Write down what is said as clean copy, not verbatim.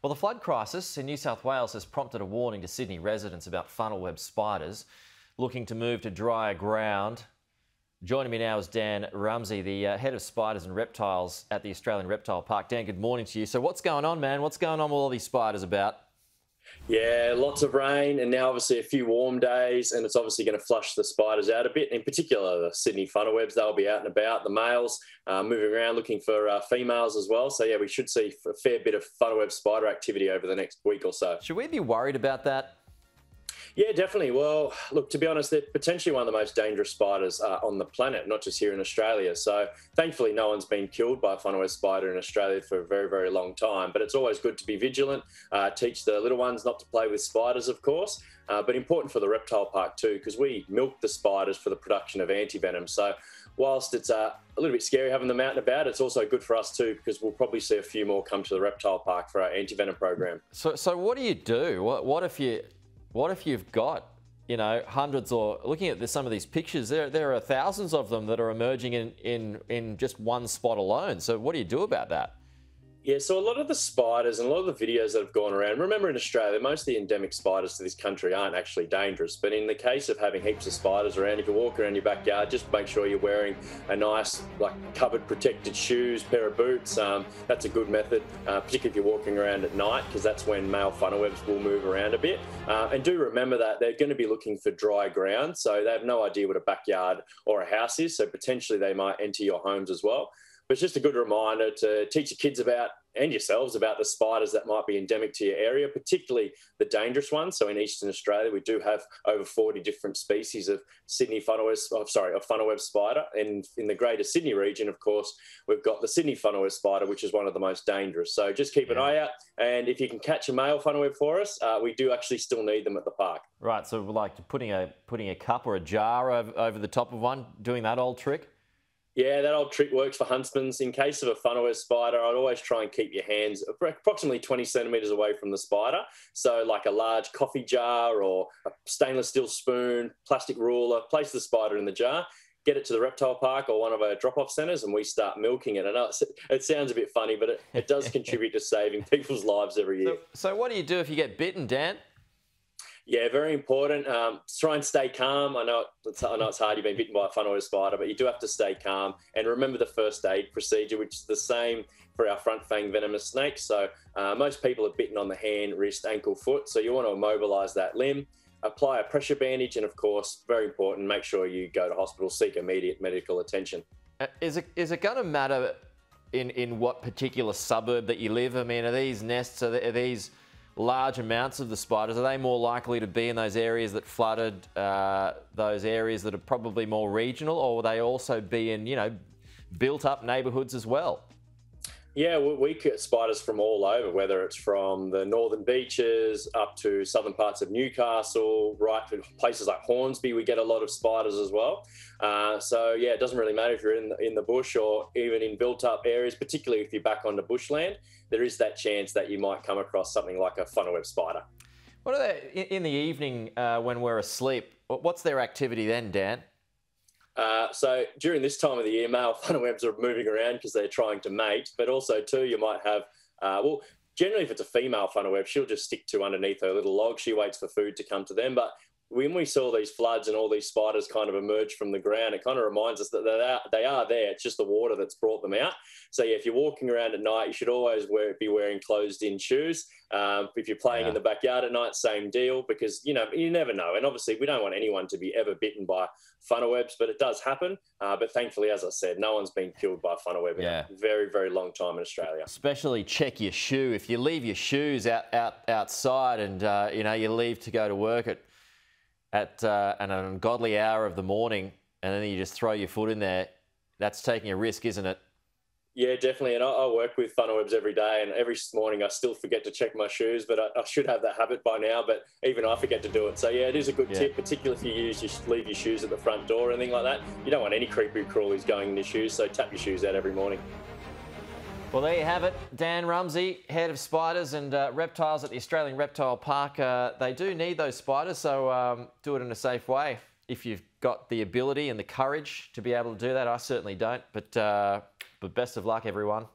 Well, the flood crisis in New South Wales has prompted a warning to Sydney residents about funnel-web spiders looking to move to drier ground. Joining me now is Dan Rumsey, the head of spiders and reptiles at the Australian Reptile Park. Dan, good morning to you. So what's going on, man? What's going on with all these spiders about? Yeah, lots of rain and now obviously a few warm days, and it's obviously going to flush the spiders out a bit. In particular, the Sydney funnel-webs, they'll be out and about, the males moving around looking for females as well. So yeah, we should see a fair bit of funnel-web spider activity over the next week or so. Should we be worried about that? Yeah, definitely. Well, look, to be honest, they're potentially one of the most dangerous spiders on the planet, not just here in Australia. So thankfully, no one's been killed by a funnel-web spider in Australia for a very, very long time. But it's always good to be vigilant, teach the little ones not to play with spiders, of course, but important for the reptile park too, because we milk the spiders for the production of antivenom. So whilst it's a little bit scary having them out and about, it's also good for us too, because we'll probably see a few more come to the reptile park for our antivenom program. So what do you do? What if you've got, you know, hundreds, or looking at some of these pictures, there are thousands of them that are emerging in just one spot alone. So what do you do about that? Yeah, so a lot of the spiders and a lot of the videos that have gone around, remember in Australia, most of the endemic spiders to this country aren't actually dangerous. But in the case of having heaps of spiders around, if you walk around your backyard, just make sure you're wearing a nice, like, covered, protected shoes, pair of boots. That's a good method, particularly if you're walking around at night, because that's when male funnel-webs will move around a bit. And do remember that they're going to be looking for dry ground, so they have no idea what a backyard or a house is, so potentially they might enter your homes as well. But it's just a good reminder to teach your kids about, and yourselves, about the spiders that might be endemic to your area, particularly the dangerous ones. So in Eastern Australia, we do have over 40 different species of funnel-web spider. And in the Greater Sydney region, of course, we've got the Sydney funnel-web spider, which is one of the most dangerous. So just keep an eye out. And if you can catch a male funnel-web for us, we do actually still need them at the park. Right. So like putting a cup or a jar over the top of one, doing that old trick. Yeah, that old trick works for huntsmen. In case of a funnel-web spider, I'd always try and keep your hands approximately 20 centimetres away from the spider. So like a large coffee jar or a stainless steel spoon, plastic ruler, place the spider in the jar, get it to the reptile park or one of our drop-off centres, and we start milking it. I know it sounds a bit funny, but it does contribute to saving people's lives every year. So what do you do if you get bitten, Dan? Yeah, very important. Try and stay calm. I know it's hard. You've been bitten by a funnel-web spider, but you do have to stay calm. And remember the first aid procedure, which is the same for our front fang venomous snakes. So most people are bitten on the hand, wrist, ankle, foot. So you want to immobilise that limb, apply a pressure bandage, and of course, very important, make sure you go to hospital, seek immediate medical attention. Is it going to matter in what particular suburb that you live? I mean, are these nests? Are these large amounts of the spiders, are they more likely to be in those areas that flooded, those areas that are probably more regional, or will they also be in, you know, built up neighbourhoods as well? Yeah, we get spiders from all over, whether it's from the northern beaches up to southern parts of Newcastle, right to places like Hornsby, we get a lot of spiders as well. So yeah, it doesn't really matter if you're in the bush or even in built up areas, particularly if you're back onto bushland, there is that chance that you might come across something like a funnel-web spider. What are they, in the evening when we're asleep, what's their activity then, Dan? So during this time of the year, male funnel-webs are moving around because they're trying to mate, but also too you might have, well, generally if it's a female funnel-web, she'll just stick to underneath her little log. She waits for food to come to them. But when we saw these floods and all these spiders kind of emerge from the ground, it kind of reminds us that they are there. It's just the water that's brought them out. So yeah, if you're walking around at night, you should always be wearing closed-in shoes. If you're playing in the backyard at night, same deal, because, you know, you never know. And obviously we don't want anyone to be ever bitten by funnel-webs, but it does happen. But thankfully, as I said, no one's been killed by funnel-web in a very, very long time in Australia. Especially check your shoe. If you leave your shoes outside and, you know, you leave to go to work at an ungodly hour of the morning and then you just throw your foot in there, that's taking a risk, isn't it? Yeah, definitely. And I work with funnel-webs every day, and every morning I still forget to check my shoes, but I should have that habit by now, but even I forget to do it. So yeah, it is a good tip, particularly if you leave your shoes at the front door or anything like that. You don't want any creepy crawlies going in your shoes, so tap your shoes out every morning. Well, there you have it. Dan Rumsey, head of spiders and reptiles at the Australian Reptile Park. They do need those spiders, so do it in a safe way. If you've got the ability and the courage to be able to do that, I certainly don't. But best of luck, everyone.